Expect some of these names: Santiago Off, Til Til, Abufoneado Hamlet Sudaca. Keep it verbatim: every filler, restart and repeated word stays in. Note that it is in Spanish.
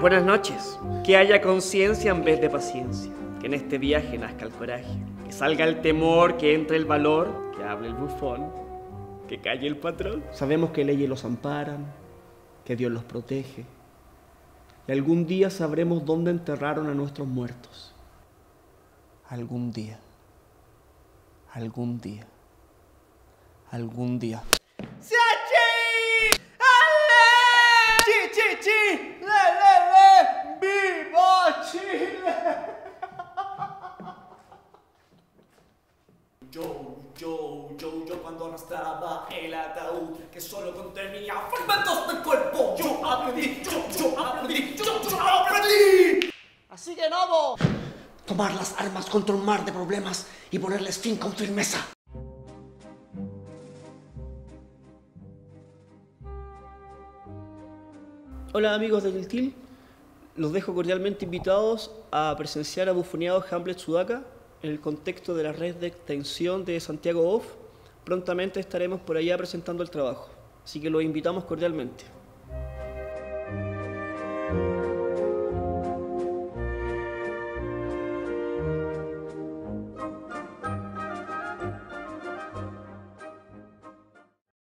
Buenas noches. Que haya conciencia en vez de paciencia. Que en este viaje nazca el coraje. Que salga el temor, que entre el valor. Que hable el bufón, que calle el patrón. Sabemos que leyes los amparan, que Dios los protege. Y algún día sabremos dónde enterraron a nuestros muertos. Algún día. Algún día. Algún día. ¡Sachi! ¡Ale! ¡Chi, chi, chi! ¡Le, le, le! ¡Viva Chile! Yo, yo, yo, yo cuando arrastraba el ataúd que solo contenía fragmentos del cuerpo. Yo aprendí, yo, yo aprendí, yo, yo aprendí. Así que no, tomar las armas contra un mar de problemas y ponerles fin con firmeza. Hola amigos de Til Til, los dejo cordialmente invitados a presenciar a Abufoneado Hamlet Sudaca en el contexto de la red de extensión de Santiago Off. Prontamente estaremos por allá presentando el trabajo, así que los invitamos cordialmente.